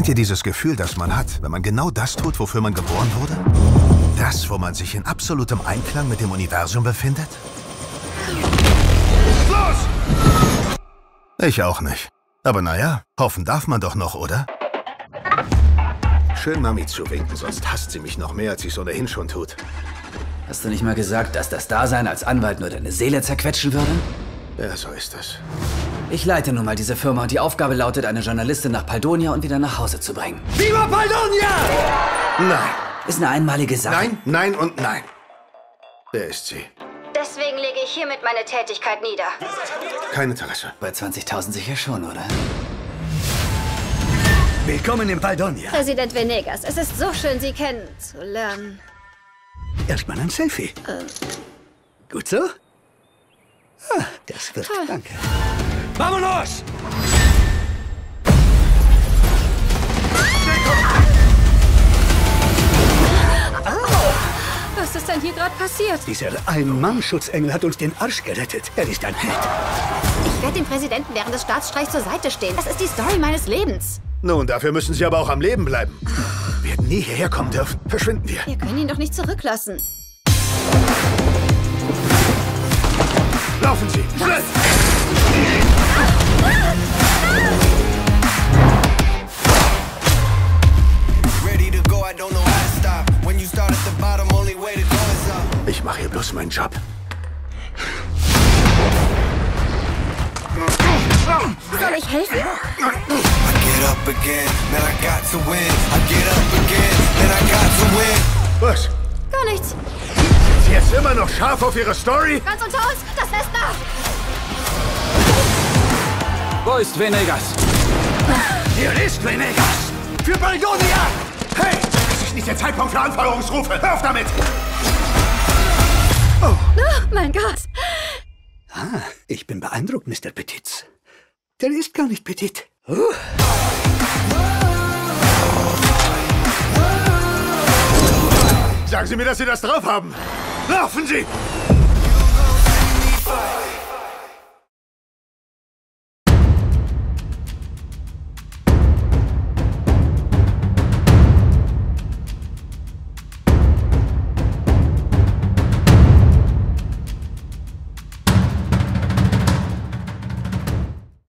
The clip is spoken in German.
Kennt ihr dieses Gefühl, das man hat, wenn man genau das tut, wofür man geboren wurde? Das, wo man sich in absolutem Einklang mit dem Universum befindet? Los! Ich auch nicht. Aber naja, hoffen darf man doch noch, oder? Schön Mami zuwinken, sonst hasst sie mich noch mehr, als sie es ohnehin schon tut. Hast du nicht mal gesagt, dass das Dasein als Anwalt nur deine Seele zerquetschen würde? Ja, so ist es. Ich leite nun mal diese Firma und die Aufgabe lautet, eine Journalistin nach Paldonia und wieder nach Hause zu bringen. Viva Paldonia! Nein. Ist eine einmalige Sache. Nein, nein und nein. Wer ist sie? Deswegen lege ich hiermit meine Tätigkeit nieder. Kein Interesse. Bei 20.000 sicher schon, oder? Willkommen in Paldonia. Präsident Venegas, es ist so schön, Sie kennenzulernen. Erstmal ein Selfie. Gut so? Ah, das wird. Toll. Danke. Vamonos! Was ist denn hier gerade passiert? Dieser Ein-Mann-Schutzengel hat uns den Arsch gerettet. Er ist ein Held. Ich werde dem Präsidenten während des Staatsstreichs zur Seite stehen. Das ist die Story meines Lebens. Nun, dafür müssen Sie aber auch am Leben bleiben. Wir hätten nie hierher kommen dürfen. Verschwinden wir. Wir können ihn doch nicht zurücklassen. Laufen Sie! Schnell! Ich mache hier bloß meinen Job. Soll ich helfen? Was? Gar nichts. Ist sie jetzt immer noch scharf auf ihre Story? Ganz unter uns, das lässt nach! Wo ist Venegas? Hier ist Venegas! Für Paldonia! Hey! Das ist nicht der Zeitpunkt für Anforderungsrufe! Hör auf damit! Oh, mein Gott! Ah, ich bin beeindruckt, Mr. Petitz. Der ist gar nicht petit. Sagen Sie mir, dass Sie das drauf haben! Laufen Sie!